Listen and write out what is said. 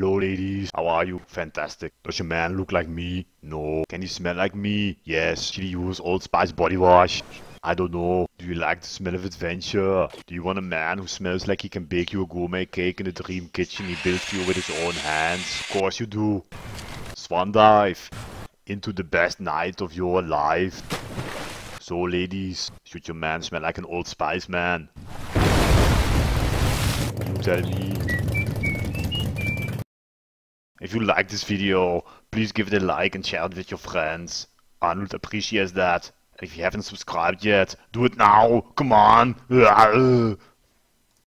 Hello ladies, how are you? Fantastic. Does your man look like me? No. Can he smell like me? Yes. Should he use Old Spice body wash? I don't know. Do you like the smell of adventure? Do you want a man who smells like he can bake you a gourmet cake in a dream kitchen he built for you with his own hands? Of course you do. Swan dive into the best night of your life. So ladies, should your man smell like an Old Spice man? You tell me. If you like this video, please give it a like and share it with your friends. Arnold appreciates that. If you haven't subscribed yet, do it now! Come on!